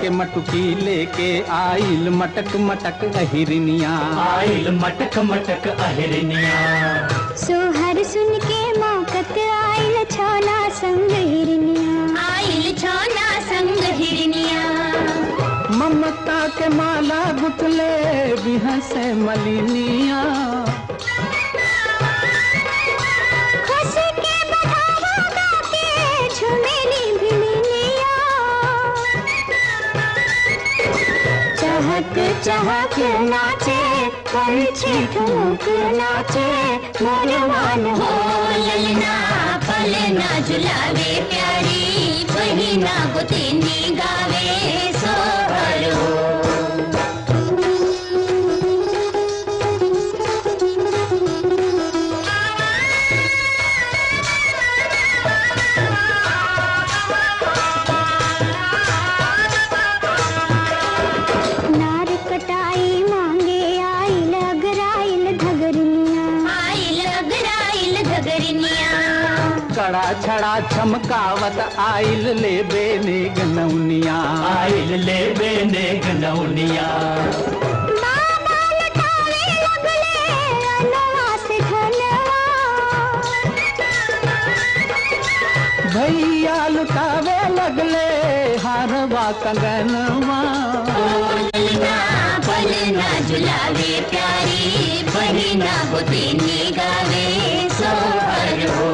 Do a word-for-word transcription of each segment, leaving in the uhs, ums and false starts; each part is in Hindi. के मटुकी लेके आइल मटक मटक अहिरनिया, आइल मटक मटक अहिरनिया। सोहर सुन के मौकत आइल छोना संग हिरनिया, आइल छोना संग हिरनिया। ममता के माला गुतले बिहस मलिनिया, चहक नाचे पंछी ठुमक नाचे मोरवान हो ललना, पलना झुलावे प्यारी बहिना गोतेनी गावे सोहर हो। छड़ा चमकावत आइल ले बेने गनौनिया, आइल ले बेने गनौनिया। बाबा लटावे लगले अनवा से धनवा, भैया लुटावे लगले हरवा कंगनवा। बोलना पलना झुलावे प्यारी बहिना गोतेनी गावे सोहर हो।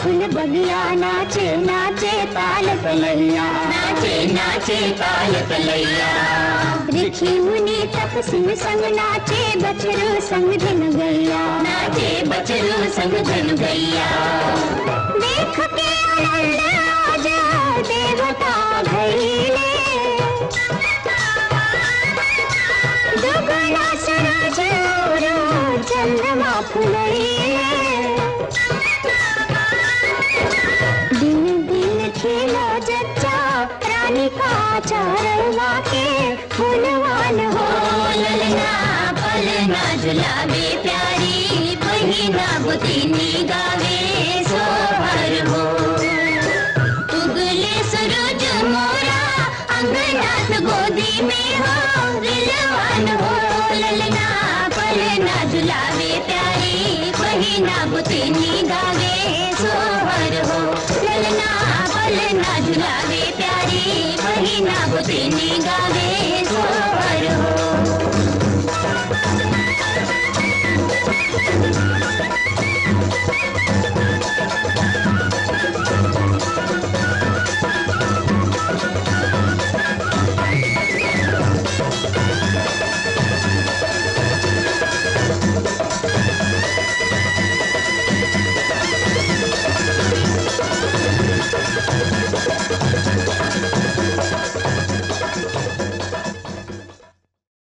फूल बगिया नाचे नाचे ताल तलैया, नाचे नाचे ताल तलैया। ऋषि मुनि तपस्वी संग नाचे बछरू संग धन गैया, नाचे बछरू संग धन गैया। देख के आनंद आजा देवता भइले, दुगना सराज रो चंद्रमा फुलैले। खेलो जच्चा रानी का चरवा के फूलवान हो ललना, पलना झुलावे प्यारी बहिना गोतेनी गावे सोहर हो। उगले सूरज मोरा अंगनाथ गोदी में हो दिलवान हो ललना, पलना झुलावे प्यारी बहिना गोतेनी गावे सोहर हो। ललना पलना झुलावे प्यारी बहिना गोतेनी गावे।